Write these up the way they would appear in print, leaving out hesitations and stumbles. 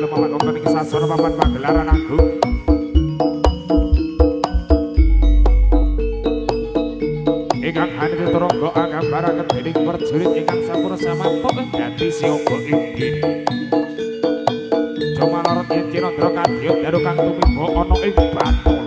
lumawan wonten ing sasana papan pagelaran agung. Ingkang hadir turangga angambaraken dening prajurit ingkang sampun samampu kanthi siaga inggih. Jomanarat yen Cinandra kadya dalu kang tumiba ana ing Bathara.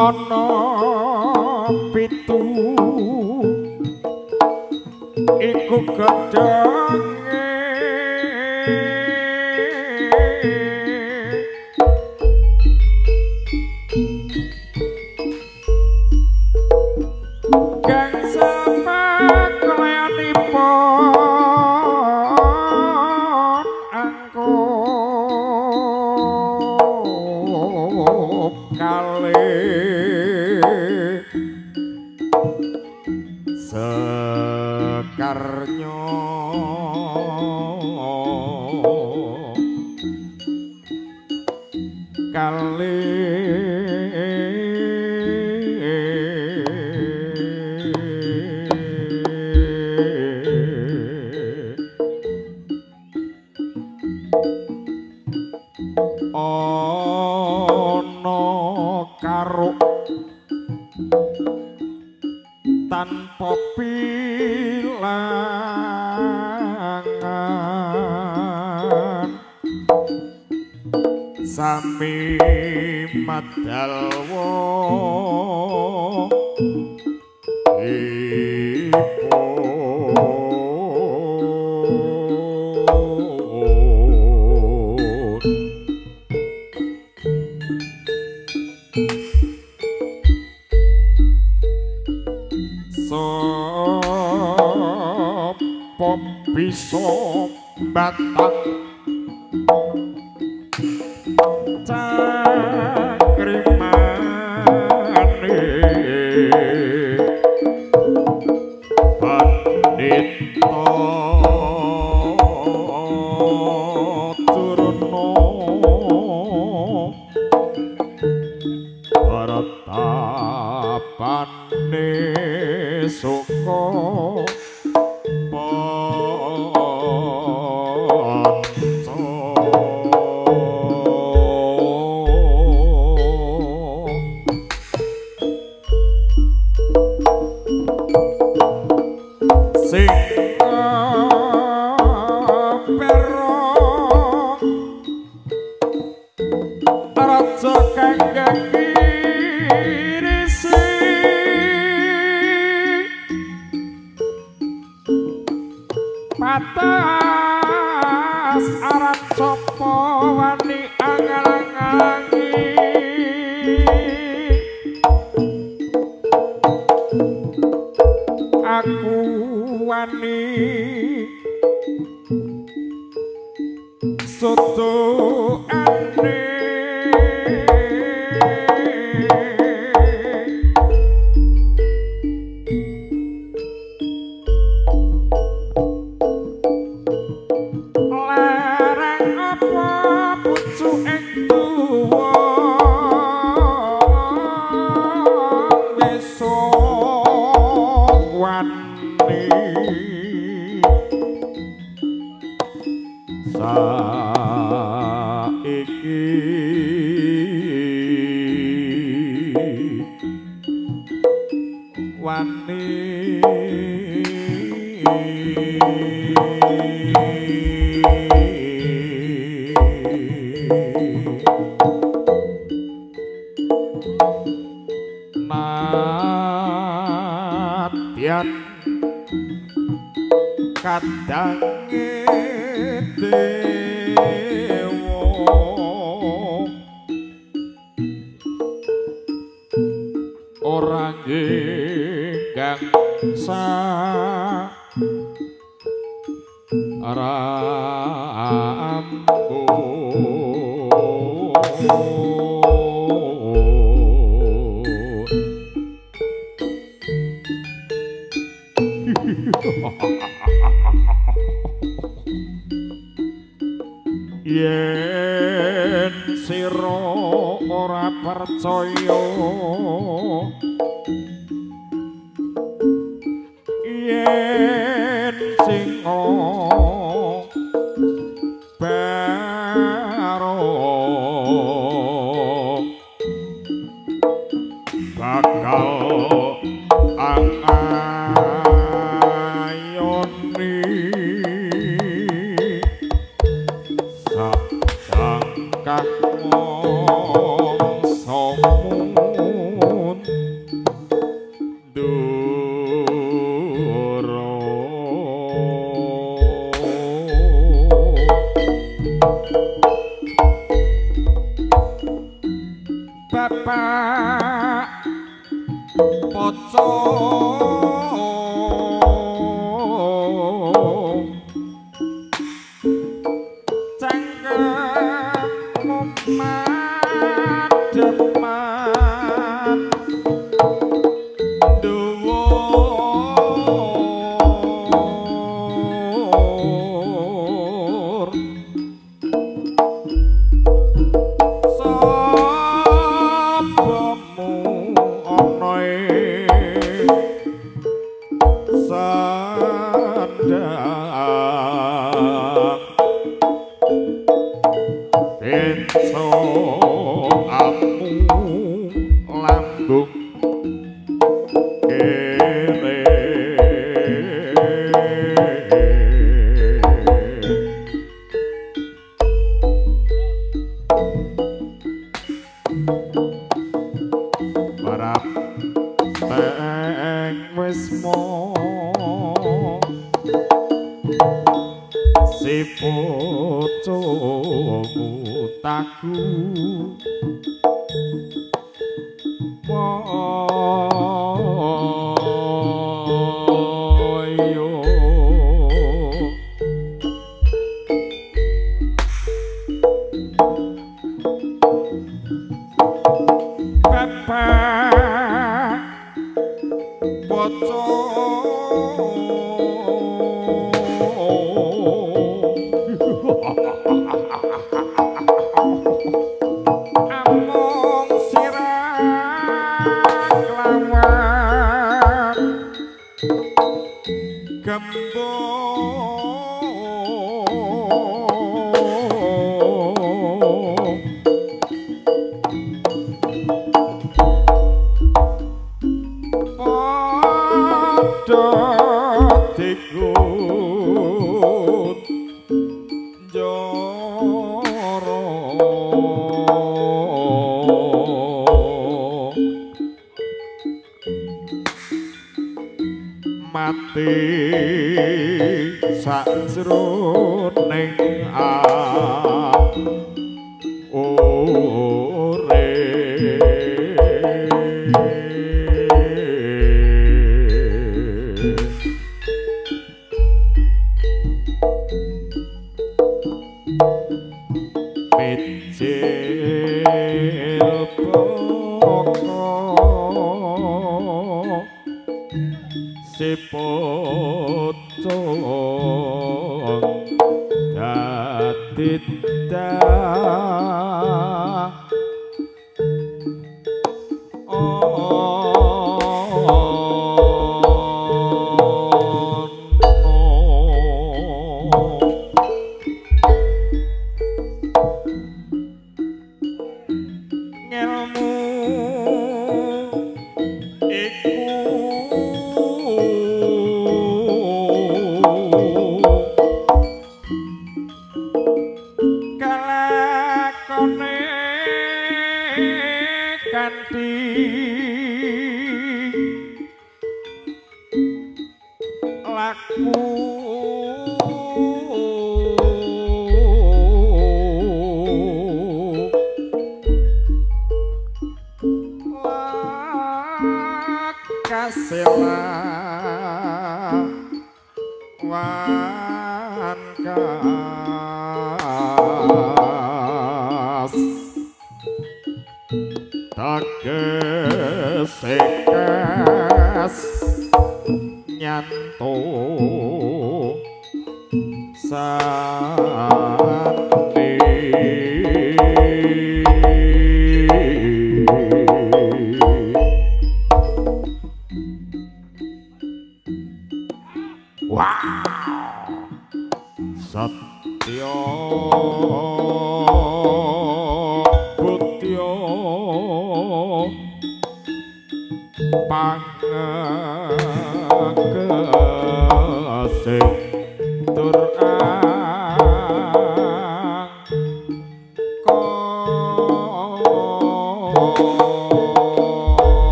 Oh no. iku gedhange kang semak kelayanipun angkup kalih sekarnya kali ono karo tanpa pilangan sami madalwo sapa bisa batang cakrimane pandhita turna hartapane suka patas arat sapa wani angalangi aku wani soto ane saiki wani nadyan kadange dewa ora enggang sarambo yen sira ora percaya yen singa baro bakal oh Bapak Poco cangkemmu madhemat duwo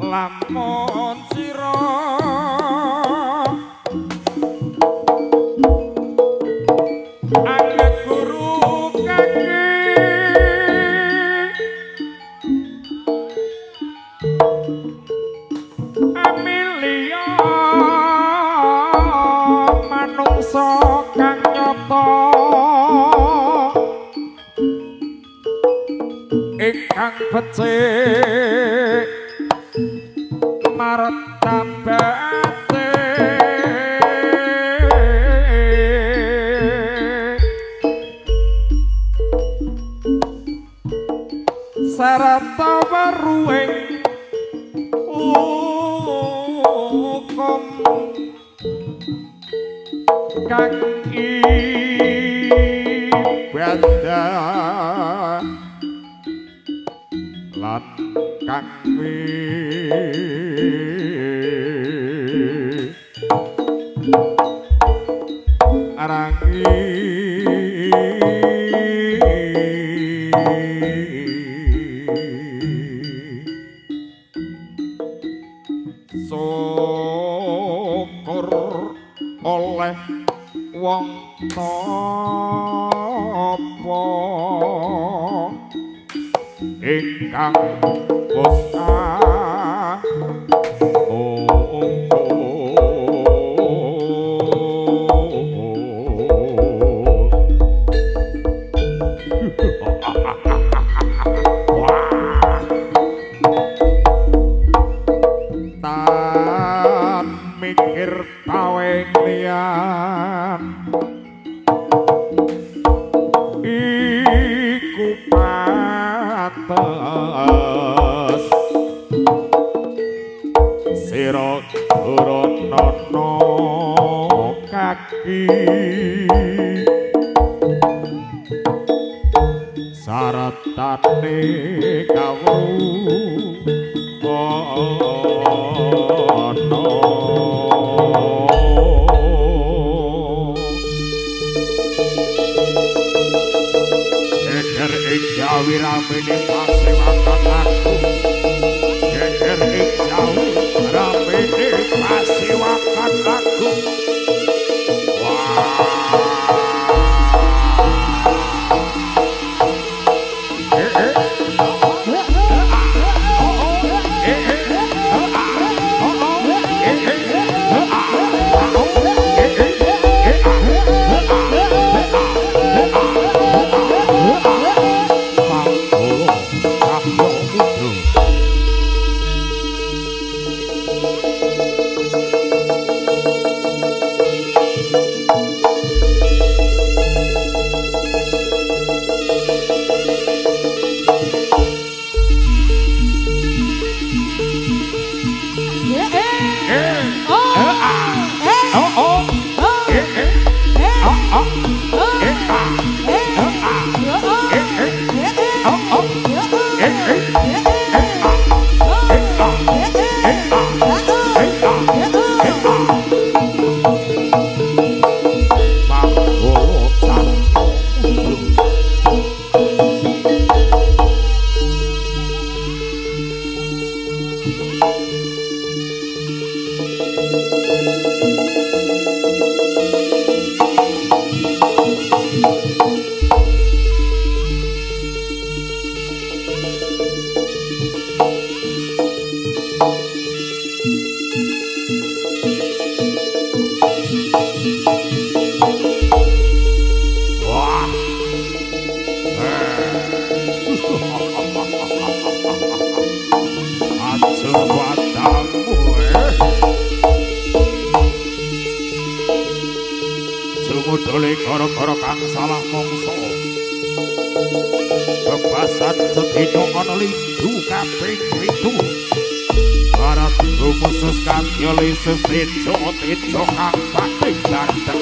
lamun sira becik Maret tabatik Sarata warueng ukom kang ibadah lan kang arangi syukur oleh wong tapa ingkang usah iku pates sira durana kaki saratane kawruwana wiramene pase aku geger ing jauh ramene pase wakan aku oleh gara-gara kang salah mongso kebasan sedina ana lindu kaping 7 barat khusus kangyo lisih tejo kang pating ganteng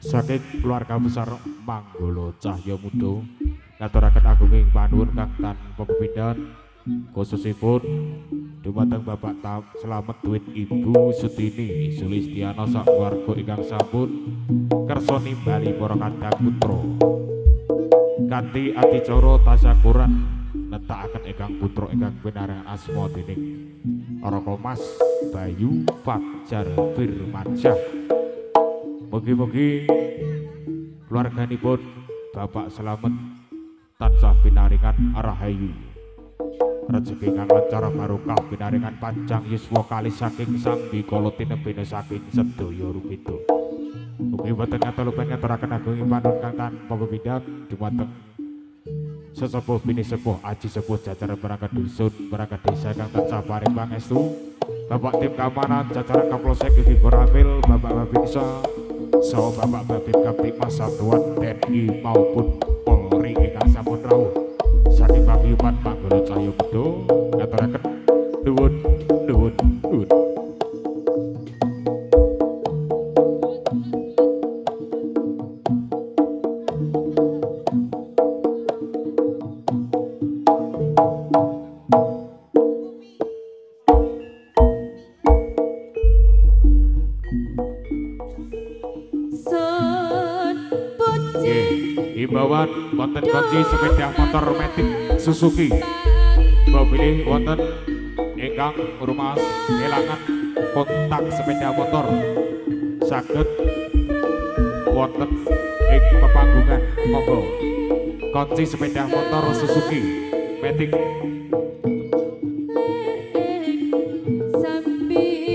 Saking keluarga besar manggolo cahyo mudho ngaturaken agunging panuwun kagem pepindhan khususipun dumateng Bapak Slamet Duit Ibu Sutini Sulistiana sak keluarga ingkang sampun kersa nimbali para kadang putra kanthi adicara tasakuran netakaken ingkang putra ingkang pinarengan asma dening Roko Mas Bayu Fajar Firmansyah. Mugi-mugi keluarganipun Bapak Slamet tansah pinaringan rahayu rejeki kang lancar barokah pinaringan panjang yuswa kalih saking sambikala tinebena saking sedaya rupita. Mugi boten katulipan ngaturaken agunging panuwun kang tanpa pepindhan dumateng sesepuh bini sepuh aji sepuh jajaran perangkat dusun perangkat desa kang tansah paring pangestu Bapak tim keamanan jajaran Kapolsek Yugi Koramil Bapak Babinsa so Bapak Babin Kaptimas Satuan TNI maupun Polri ingkang sampun rawuh saking paguyuban manggolo cahyo mudho ngaturaken nuwun nuwun nuwun. Wonten kanthi sepeda motor metik Suzuki mobil wonten ingkang rumah elangan kontak sepeda motor saged wonten ing pepanggungan monggo kunci sepeda motor Suzuki metik samping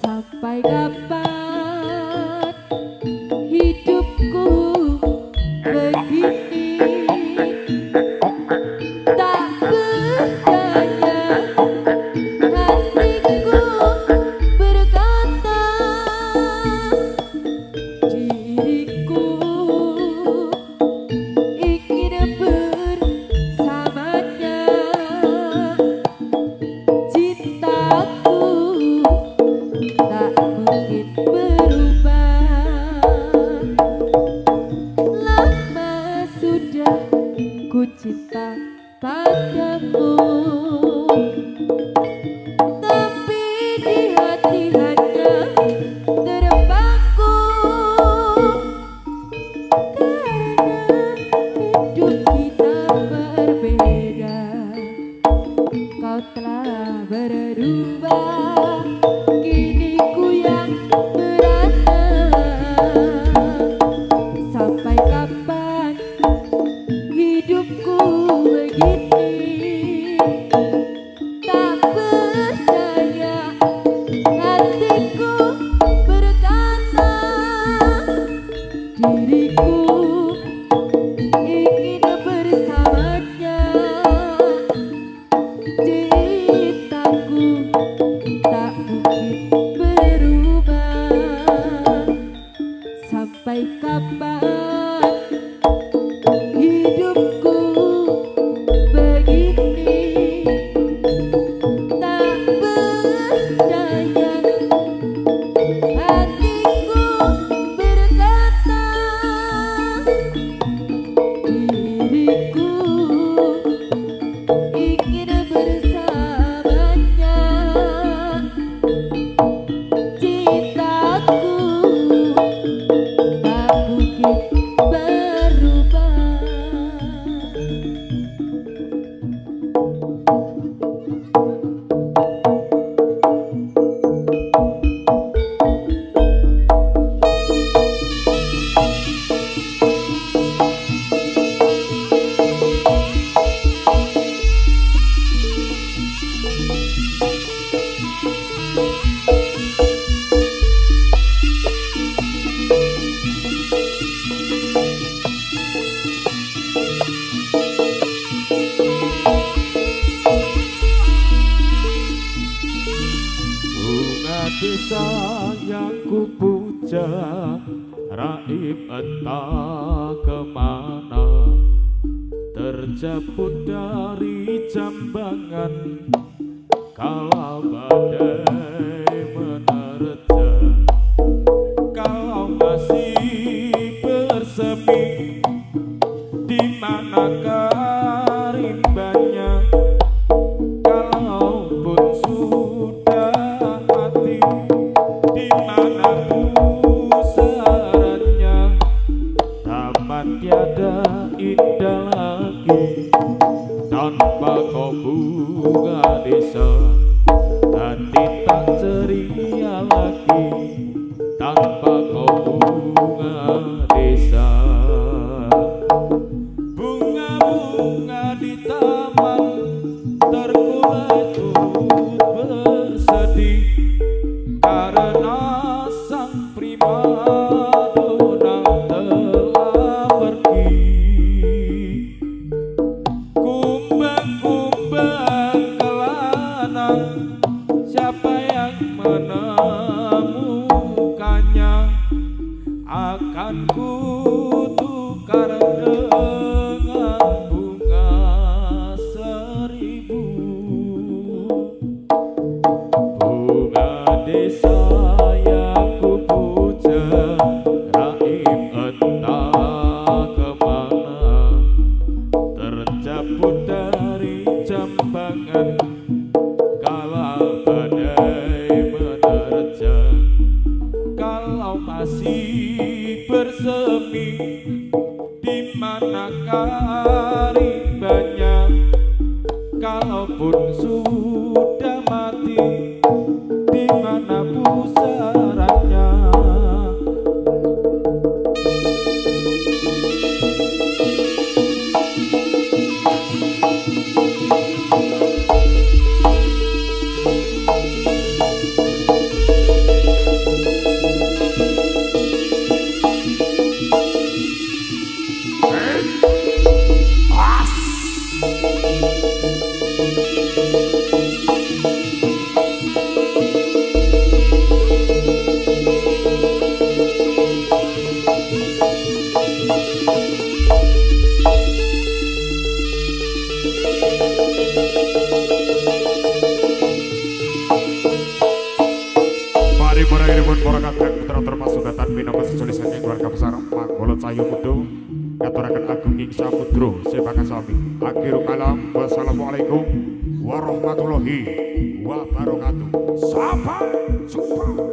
sampai kapan Raib entah kemana, terjeput dari jambangan, kala badai menerja. Kalau masih bersemi, di manakah rimbanya? Kalaupun sudah mati, di manakah tiada indah lagi tanpa kau bunga desa. Hati tak ceria lagi tanpa kau bunga desa. Bunga-bunga di taman terkubur bersedih karena sang prima. Siapa yang menemukannya akan kutukar dengan bunga 1000. Bunga desa yang kupuja, raib entah kemana, terjeput dari jambangan. Masih bersemi, di manakah ribanya? Kalaupun sudah mati, di mana pusarannya? Manggolo cahyo mudho ngaturaken agung ing samudra sepakan sami. Akhirul kalam, wassalamualaikum warahmatullahi wabarakatuh. Sampai jumpa.